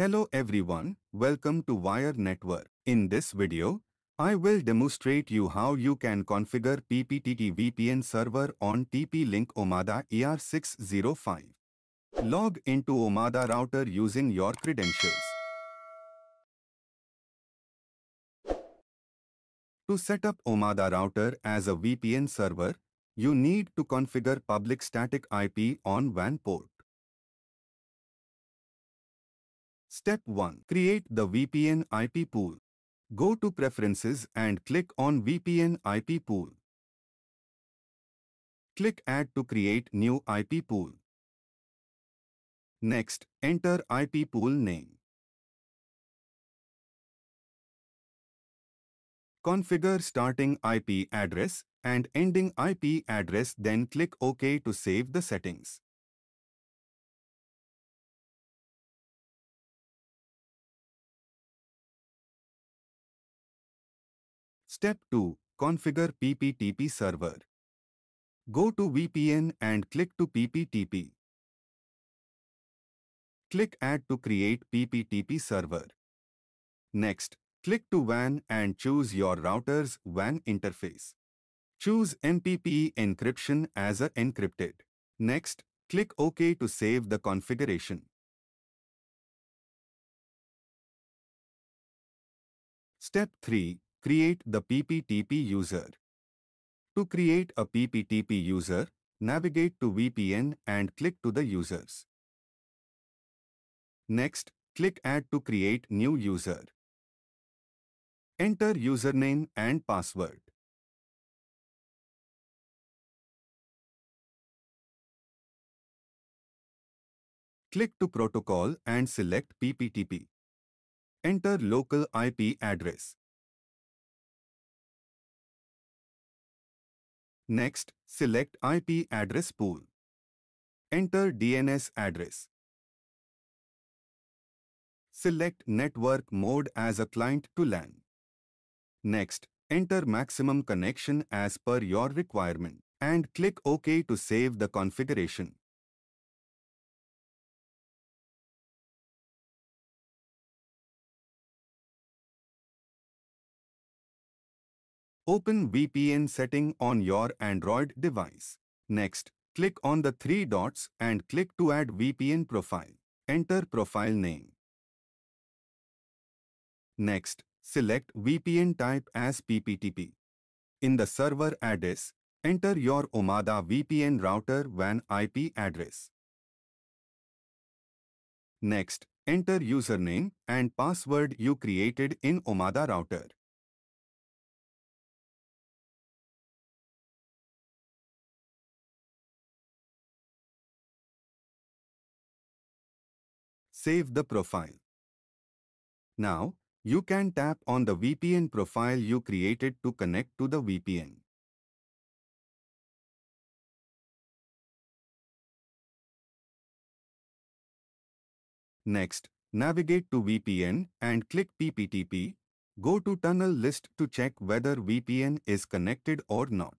Hello everyone, welcome to Wire Network. In this video, I will demonstrate you how you can configure PPTP VPN server on TP-Link Omada ER605. Log into Omada router using your credentials. To set up Omada router as a VPN server, you need to configure public static IP on WAN port. Step 1. Create the VPN IP pool. Go to Preferences and click on VPN IP pool. Click Add to create new IP pool. Next, enter IP pool name. Configure starting IP address and ending IP address, then click OK to save the settings. Step 2. Configure PPTP server. Go to VPN and click to PPTP. Click Add to create PPTP server. Next, click to WAN and choose your router's WAN interface. Choose MPPE encryption as a encrypted. Next, click OK to save the configuration. Step 3. Create the PPTP user. To create a PPTP user, navigate to VPN and click to the users. Next, click Add to create new user. Enter username and password. Click to protocol and select PPTP. Enter local IP address. Next, select IP address pool. Enter DNS address. Select network mode as a client to LAN. Next, enter maximum connection as per your requirement and click OK to save the configuration. Open VPN setting on your Android device. Next, click on the three dots and click to add VPN profile. Enter profile name. Next, select VPN type as PPTP. In the server address, enter your Omada VPN router WAN IP address. Next, enter username and password you created in Omada router. Save the profile. Now, you can tap on the VPN profile you created to connect to the VPN. Next, navigate to VPN and click PPTP. Go to Tunnel List to check whether VPN is connected or not.